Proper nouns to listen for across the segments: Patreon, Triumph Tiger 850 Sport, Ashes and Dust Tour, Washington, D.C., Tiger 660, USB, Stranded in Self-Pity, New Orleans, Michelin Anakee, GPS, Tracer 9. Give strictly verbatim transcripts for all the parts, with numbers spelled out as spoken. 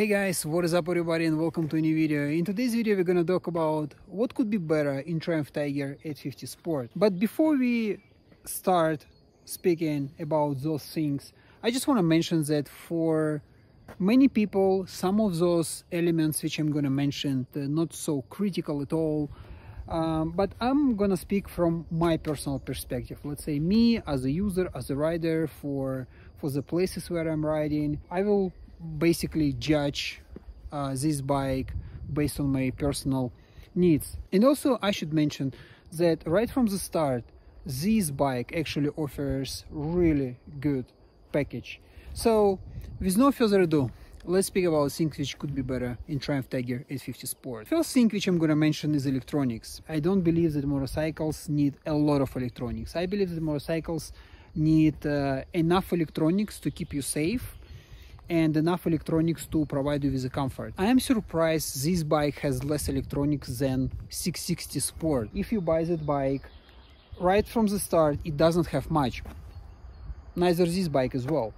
Hey guys, what is up everybody and welcome to a new video. In today's video we're gonna talk about what could be better in Triumph Tiger eight fifty Sport. But before we start speaking about those things, I just want to mention that for many people some of those elements which I'm gonna mention are not so critical at all, um, but I'm gonna speak from my personal perspective. Let's say me as a user, as a rider, for for the places where I'm riding. I will basically judge uh, this bike based on my personal needs. And also I should mention that right from the start this bike actually offers really good package. So with no further ado, let's speak about things which could be better in Triumph Tiger eight fifty Sport. First thing which I'm gonna mention is electronics. I don't believe that motorcycles need a lot of electronics. I believe that motorcycles need uh, enough electronics to keep you safe and enough electronics to provide you with the comfort. I am surprised this bike has less electronics than six sixty Sport. If you buy that bike, right from the start it doesn't have much. Neither this bike as well.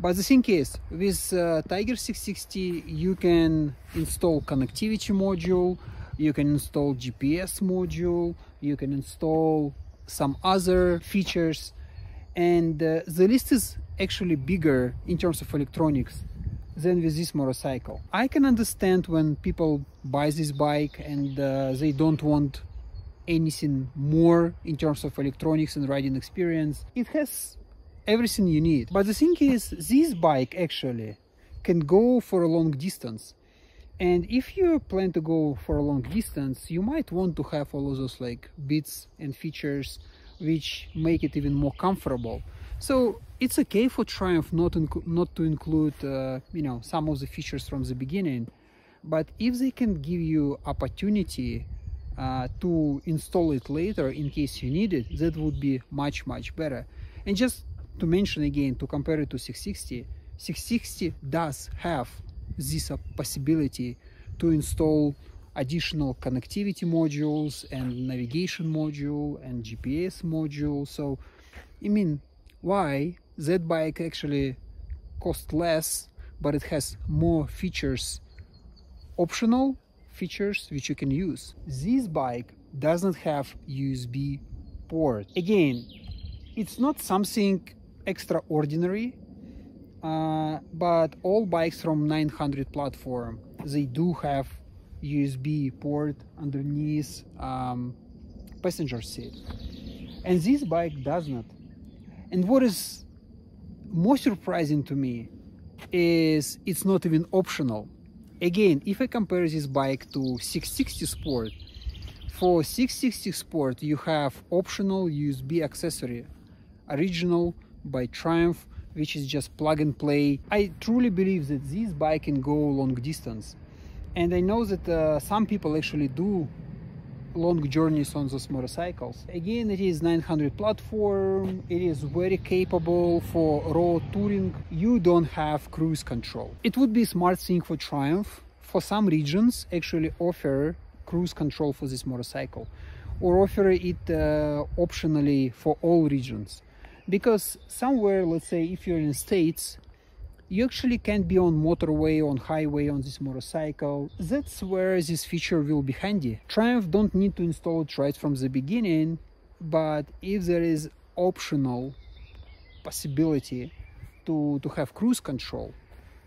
But the thing is, with uh, Tiger six sixty you can install connectivity module, you can install G P S module, you can install some other features, and uh, the list is actually bigger in terms of electronics than with this motorcycle. I can understand when people buy this bike and uh, they don't want anything more in terms of electronics and riding experience. It has everything you need. But the thing is, this bike actually can go for a long distance. And if you plan to go for a long distance, you might want to have all of those like bits and features which make it even more comfortable. So it's okay for Triumph not, not to include, uh, you know, some of the features from the beginning, but if they can give you opportunity uh, to install it later in case you need it, that would be much, much better. And just to mention again, to compare it to six sixty, six sixty does have this possibility to install additional connectivity modules and navigation module and G P S module. So, I mean, why that bike actually costs less, but it has more features, optional features which you can use. This bike doesn't have U S B port. Again, it's not something extraordinary, uh, but all bikes from nine hundred platform, they do have U S B port underneath um, passenger seat, and this bike does not. And what is more surprising to me is it's not even optional. Again, if I compare this bike to six sixty Sport, for six sixty Sport you have optional U S B accessory, original by Triumph, which is just plug and play. I truly believe that this bike can go long distance. And I know that uh, some people actually do long journeys on those motorcycles. Again, it is nine hundred platform, it is very capable for road touring. You don't have cruise control. It would be a smart thing for Triumph, for some regions, actually offer cruise control for this motorcycle, or offer it uh, optionally for all regions. Because somewhere, let's say if you're in the States, you actually can't be on motorway, on highway on this motorcycle. That's where this feature will be handy. Triumph don't need to install it right from the beginning, but if there is optional possibility to, to have cruise control,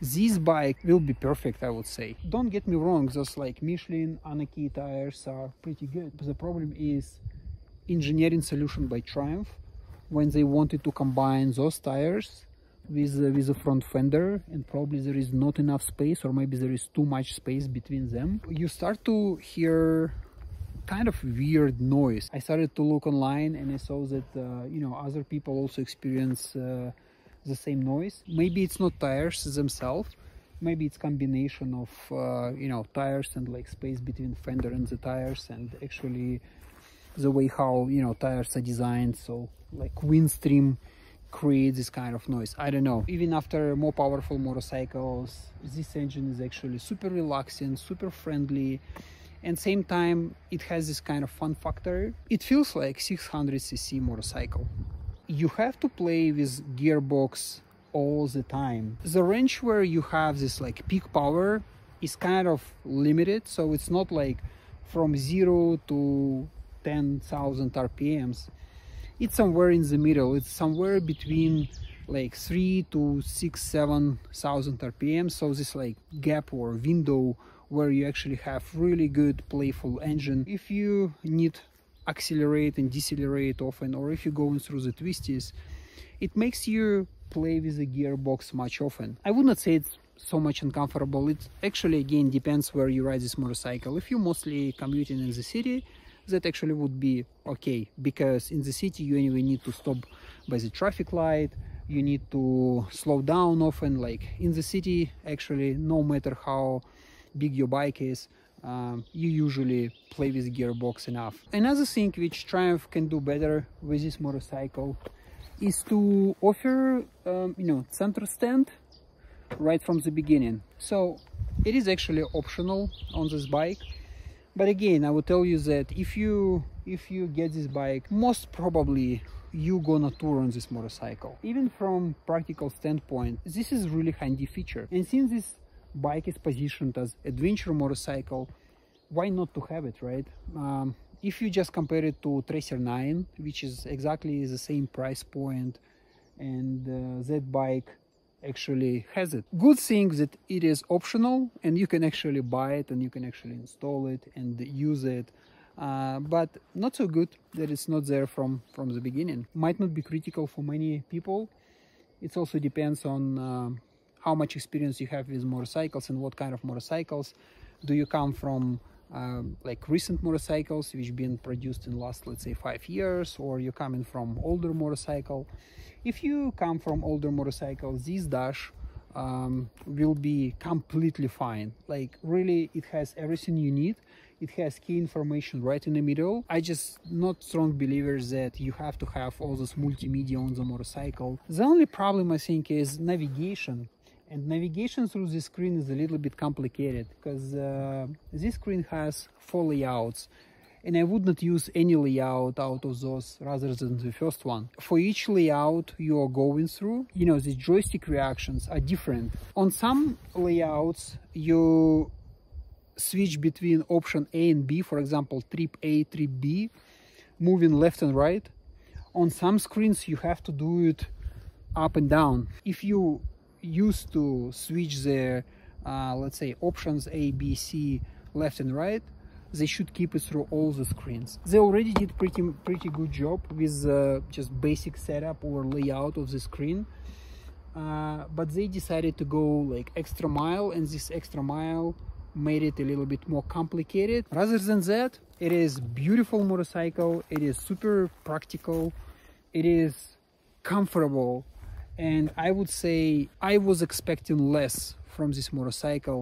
this bike will be perfect, I would say. Don't get me wrong, those like Michelin Anakee tires are pretty good. The problem is engineering solution by Triumph when they wanted to combine those tires With, uh, with a front fender, and probably there is not enough space, or maybe there is too much space between them. You start to hear kind of weird noise. I started to look online and I saw that uh, you know, other people also experience uh, the same noise. Maybe it's not tires themselves, maybe it's combination of uh, you know, tires and like space between fender and the tires, and actually the way how, you know, tires are designed, so like Windstream create this kind of noise. I don't know. Even after more powerful motorcycles, this engine is actually super relaxing, super friendly, and same time it has this kind of fun factor. It feels like six hundred c c motorcycle. You have to play with gearbox all the time. The range where you have this like peak power is kind of limited, so it's not like from zero to ten thousand R P Ms. It's somewhere in the middle. It's somewhere between like three to six, seven thousand R P Ms. So this like gap or window where you actually have really good playful engine. If you need accelerate and decelerate often, or if you're going through the twisties, it makes you play with the gearbox much often. I would not say it's so much uncomfortable. It actually again depends where you ride this motorcycle. If you're mostly commuting in the city, that actually would be okay, because in the city you anyway need to stop by the traffic light, you need to slow down often. Like in the city, actually no matter how big your bike is, um, you usually play with gearbox enough. Another thing which Triumph can do better with this motorcycle is to offer um, you know, center stand right from the beginning. So it is actually optional on this bike, but again I will tell you that if you if you get this bike, most probably you gonna tour on this motorcycle. Even from practical standpoint, this is really handy feature, and since this bike is positioned as adventure motorcycle, why not to have it, right? Um, if you just compare it to Tracer nine, which is exactly the same price point, and uh, that bike actually has it. Good thing that it is optional and you can actually buy it and you can actually install it and use it, uh, but not so good that it's not there from from the beginning. Might not be critical for many people. It also depends on uh, how much experience you have with motorcycles and what kind of motorcycles. Do you come from uh, like recent motorcycles which been produced in last, let's say, five years, or you're coming from older motorcycle? If you come from older motorcycles, this dash um, will be completely fine. Like really, it has everything you need. It has key information right in the middle. I just not strong believers that you have to have all this multimedia on the motorcycle. The only problem I think is navigation. And navigation through this screen is a little bit complicated, because uh, this screen has four layouts, and I would not use any layout out of those rather than the first one. For each layout you are going through, you know, the joystick reactions are different. On some layouts you switch between option A and B, for example trip A, trip B, moving left and right. On some screens you have to do it up and down. If you used to switch the uh, let's say options A, B, C, left and right, they should keep it through all the screens. They already did pretty pretty good job with uh, just basic setup or layout of the screen, uh, but they decided to go like extra mile, and this extra mile made it a little bit more complicated. Rather than that, it is beautiful motorcycle, it is super practical, it is comfortable. And I would say I was expecting less from this motorcycle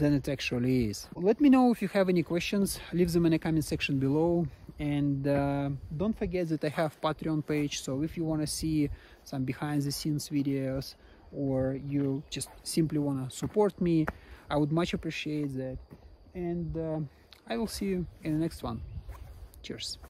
than it actually is. Let me know if you have any questions. Leave them in the comment section below. And uh, don't forget that I have Patreon page. So if you want to see some behind the scenes videos, or you just simply want to support me, I would much appreciate that. And uh, I will see you in the next one. Cheers.